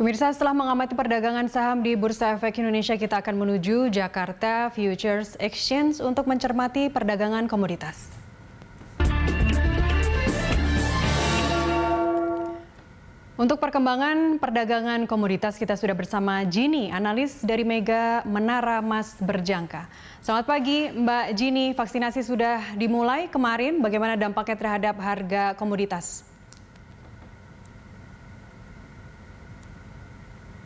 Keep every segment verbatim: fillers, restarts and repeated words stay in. Pemirsa, setelah mengamati perdagangan saham di Bursa Efek Indonesia, kita akan menuju Jakarta Futures Exchange untuk mencermati perdagangan komoditas. Untuk perkembangan perdagangan komoditas, kita sudah bersama Ghinie, analis dari Mega Menara Mas Berjangka. Selamat pagi, Mbak Ghinie. Vaksinasi sudah dimulai kemarin, bagaimana dampaknya terhadap harga komoditas?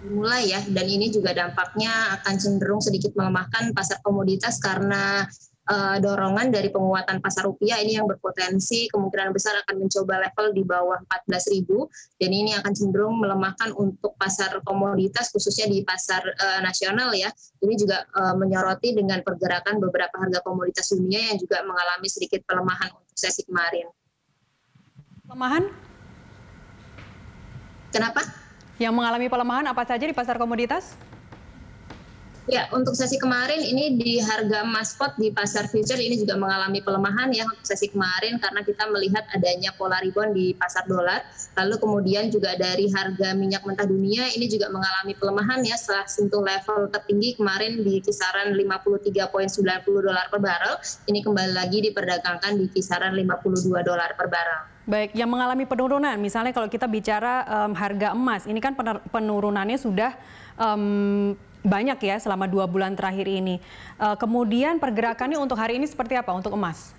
Mulai ya, dan ini juga dampaknya akan cenderung sedikit melemahkan pasar komoditas karena e, dorongan dari penguatan pasar rupiah ini yang berpotensi kemungkinan besar akan mencoba level di bawah empat belas ribu, dan ini akan cenderung melemahkan untuk pasar komoditas khususnya di pasar e, nasional ya. Ini juga e, menyoroti dengan pergerakan beberapa harga komoditas dunia yang juga mengalami sedikit pelemahan untuk sesi kemarin. Pelemahan? Kenapa? Yang mengalami pelemahan apa saja di pasar komoditas? Ya, untuk sesi kemarin ini di harga emas spot di pasar future ini juga mengalami pelemahan ya untuk sesi kemarin, karena kita melihat adanya pola rebound di pasar dolar. Lalu kemudian juga dari harga minyak mentah dunia ini juga mengalami pelemahan ya setelah sentuh level tertinggi kemarin di kisaran lima puluh tiga koma sembilan puluh dolar per barel. Ini kembali lagi diperdagangkan di kisaran lima puluh dua dolar per barel. Baik, yang mengalami penurunan, misalnya kalau kita bicara um, harga emas, ini kan penurunannya sudah um, banyak ya selama dua bulan terakhir ini. Uh, kemudian pergerakannya untuk hari ini seperti apa untuk emas?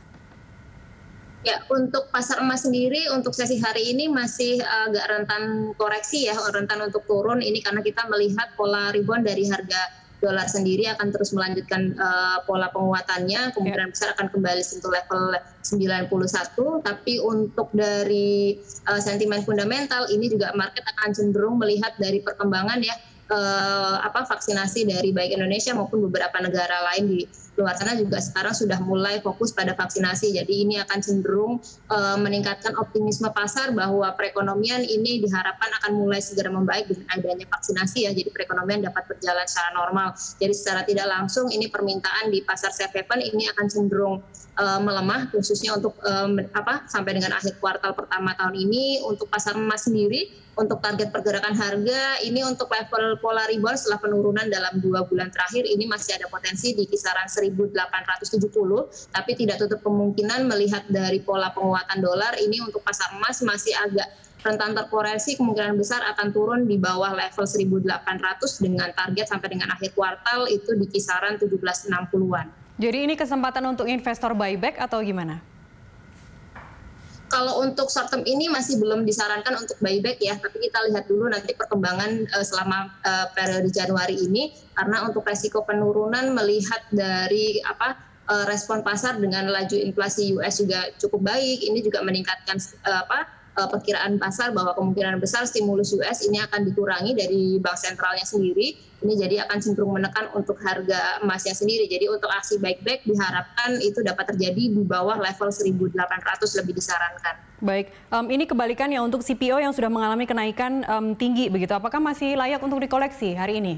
Ya, untuk pasar emas sendiri untuk sesi hari ini masih agak rentan koreksi ya, rentan untuk turun ini karena kita melihat pola rebound dari harga dolar sendiri akan terus melanjutkan uh, pola penguatannya, kemungkinan besar akan kembali sentuh level sembilan puluh satu. Tapi untuk dari uh, sentimen fundamental ini juga market akan cenderung melihat dari perkembangan ya uh, apa vaksinasi dari baik Indonesia maupun beberapa negara lain di luar sana juga sekarang sudah mulai fokus pada vaksinasi. Jadi ini akan cenderung uh, meningkatkan optimisme pasar bahwa perekonomian ini diharapkan akan mulai segera membaik dengan adanya vaksinasi ya. Jadi perekonomian dapat berjalan secara normal. Jadi secara tidak langsung ini permintaan di pasar safe haven ini akan cenderung uh, melemah khususnya untuk um, apa sampai dengan akhir kuartal pertama tahun ini. Untuk pasar emas sendiri untuk target pergerakan harga ini untuk level pola rebound setelah penurunan dalam dua bulan terakhir ini masih ada potensi di kisaran seribu delapan ratus tujuh puluh, tapi tidak tutup kemungkinan melihat dari pola penguatan dolar ini untuk pasar emas masih agak rentan terkoreksi, kemungkinan besar akan turun di bawah level seribu delapan ratus dengan target sampai dengan akhir kuartal itu di kisaran tujuh belas enam puluhan. Jadi ini kesempatan untuk investor buyback atau gimana? Kalau untuk short term ini masih belum disarankan untuk buyback ya, tapi kita lihat dulu nanti perkembangan uh, selama uh, periode Januari ini, karena untuk resiko penurunan melihat dari apa uh, respon pasar dengan laju inflasi U S juga cukup baik, ini juga meningkatkan uh, apa uh, perkiraan pasar bahwa kemungkinan besar stimulus U S ini akan dikurangi dari bank sentralnya sendiri, ini jadi akan cenderung menekan untuk harga emasnya sendiri. Jadi untuk aksi buyback diharapkan itu dapat terjadi di bawah level seribu delapan ratus lebih disarankan. Baik, um, ini kebalikannya untuk C P O yang sudah mengalami kenaikan um, tinggi begitu. Apakah masih layak untuk dikoleksi hari ini?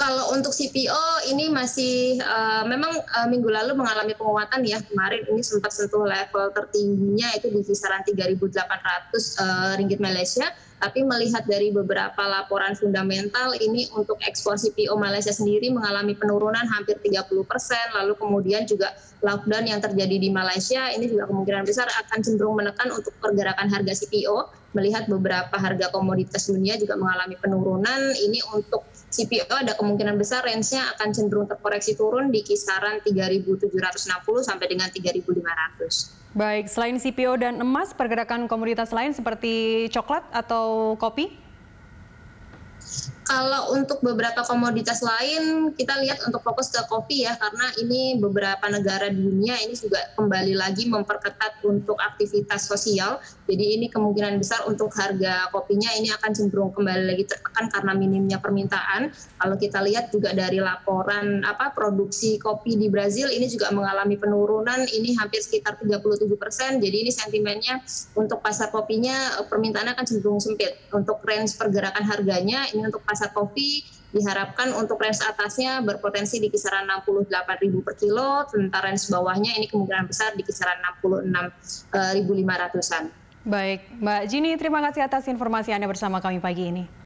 Kalau untuk C P O ini masih uh, memang uh, minggu lalu mengalami penguatan ya, kemarin ini sempat sentuh level tertingginya itu di kisaran tiga ribu delapan ratus uh, ringgit Malaysia. Tapi melihat dari beberapa laporan fundamental ini untuk ekspor C P O Malaysia sendiri mengalami penurunan hampir tiga puluh persen, lalu kemudian juga lockdown yang terjadi di Malaysia ini juga kemungkinan besar akan cenderung menekan untuk pergerakan harga C P O. Melihat beberapa harga komoditas dunia juga mengalami penurunan, ini untuk C P O ada kemungkinan besar range-nya akan cenderung terkoreksi turun di kisaran tiga ribu tujuh ratus enam puluh sampai dengan tiga ribu lima ratus. Baik, selain C P O dan emas, pergerakan komoditas lain seperti coklat atau kopi? Kalau untuk beberapa komoditas lain, kita lihat untuk fokus ke kopi ya, karena ini beberapa negara di dunia ini juga kembali lagi memperketat untuk aktivitas sosial. Jadi ini kemungkinan besar untuk harga kopinya ini akan cenderung kembali lagi tertekan karena minimnya permintaan. Kalau kita lihat juga dari laporan apa produksi kopi di Brazil ini juga mengalami penurunan, ini hampir sekitar tiga puluh tujuh persen. Jadi ini sentimennya untuk pasar kopinya permintaannya akan cenderung sempit. Untuk range pergerakan harganya ini untuk pasar Pasar kopi diharapkan untuk range atasnya berpotensi di kisaran enam puluh delapan ribu per kilo, sementara range bawahnya ini kemungkinan besar di kisaran enam puluh enam ribu lima ratusan. Baik, Mbak Ghinie, terima kasih atas informasi Anda bersama kami pagi ini.